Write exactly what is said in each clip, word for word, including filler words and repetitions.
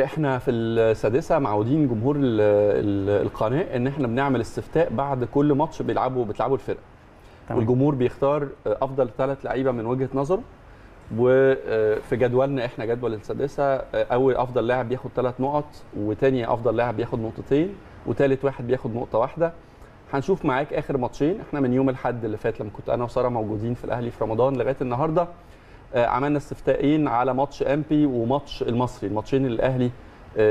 احنا في السادسه معودين جمهور القناه ان احنا بنعمل استفتاء بعد كل ماتش بيلعبوا بتلعبوا الفرقه. طبعا. والجمهور بيختار افضل ثلاث لعيبه من وجهه نظره، وفي جدولنا احنا جدول السادسه اول افضل لاعب بياخد ثلاث نقط، وثاني افضل لاعب بياخد نقطتين، وثالث واحد بياخد نقطه واحده. هنشوف معاك اخر ماتشين، احنا من يوم الاحد اللي فات لما كنت انا وساره موجودين في الاهلي في رمضان لغايه النهارده عملنا استفتائين على ماتش ام بي وماتش المصري، الماتشين اللي الاهلي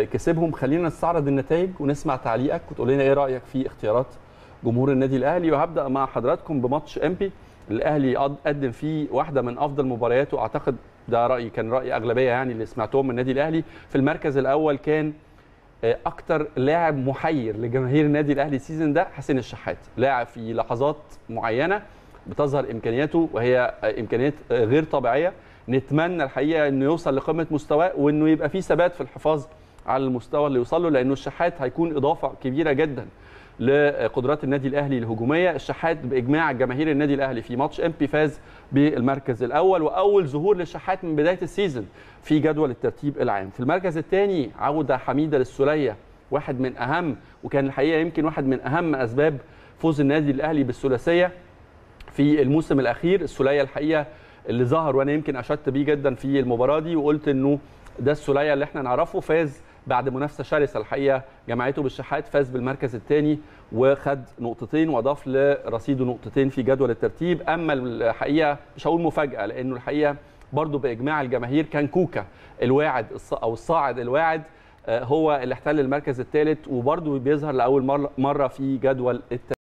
كسبهم. خلينا نستعرض النتائج ونسمع تعليقك وتقول لنا ايه رايك في اختيارات جمهور النادي الاهلي. وهبدا مع حضراتكم بماتش ام بي الاهلي قدم فيه واحده من افضل مبارياته، اعتقد ده رايي، كان راي اغلبيه يعني اللي سمعتهم من النادي الاهلي. في المركز الاول كان اكتر لاعب محير لجماهير النادي الاهلي السيزون ده حسين الشحات، لاعب في لحظات معينه بتظهر امكانياته وهي امكانيات غير طبيعيه. نتمنى الحقيقه انه يوصل لقمه مستواه وانه يبقى فيه ثبات في الحفاظ على المستوى اللي يوصل له، لانه الشحات هيكون اضافه كبيره جدا لقدرات النادي الاهلي الهجوميه. الشحات باجماع جماهير النادي الاهلي في ماتش امبي فاز بالمركز الاول، واول ظهور للشحات من بدايه السيزون في جدول الترتيب العام. في المركز الثاني عوده حميده للسولية، واحد من اهم وكان الحقيقه يمكن واحد من اهم اسباب فوز النادي الاهلي بالثلاثيه في الموسم الاخير. السولية الحقيقه اللي ظهر وانا يمكن اشدت بيه جدا في المباراه دي، وقلت انه ده السولية اللي احنا نعرفه، فاز بعد منافسه شرسه الحقيقه جمعته بالشحات، فاز بالمركز الثاني وخد نقطتين واضاف لرصيده نقطتين في جدول الترتيب. اما الحقيقه مش هقول مفاجاه، لانه الحقيقه برضو باجماع الجماهير كان كوكا الواعد او الصاعد الواعد هو اللي احتل المركز الثالث، وبرضو بيظهر لاول مره في جدول الترتيب.